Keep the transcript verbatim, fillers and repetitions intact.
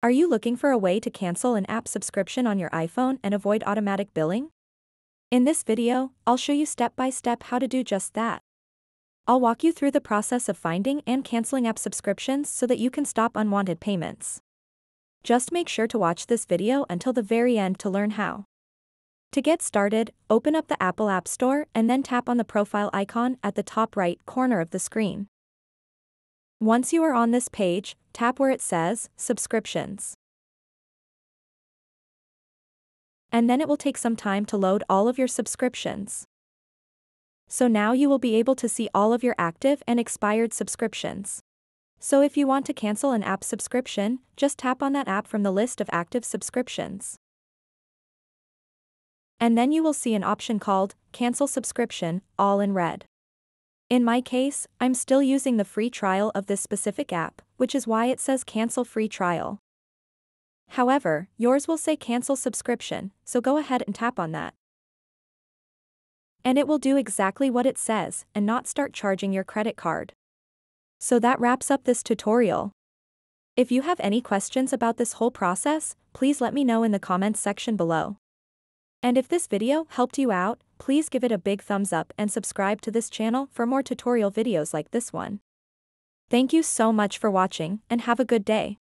Are you looking for a way to cancel an app subscription on your iPhone and avoid automatic billing? In this video, I'll show you step by step how to do just that. I'll walk you through the process of finding and canceling app subscriptions so that you can stop unwanted payments. Just make sure to watch this video until the very end to learn how. To get started, open up the Apple App Store and then tap on the profile icon at the top right corner of the screen. Once you are on this page, tap where it says Subscriptions. And then it will take some time to load all of your subscriptions. So now you will be able to see all of your active and expired subscriptions. So if you want to cancel an app subscription, just tap on that app from the list of active subscriptions. And then you will see an option called Cancel Subscription, all in red. In my case, I'm still using the free trial of this specific app, which is why it says Cancel Free Trial. However, yours will say Cancel Subscription, so go ahead and tap on that. And it will do exactly what it says and not start charging your credit card. So that wraps up this tutorial. If you have any questions about this whole process, please let me know in the comments section below. And if this video helped you out, please give it a big thumbs up and subscribe to this channel for more tutorial videos like this one. Thank you so much for watching and have a good day.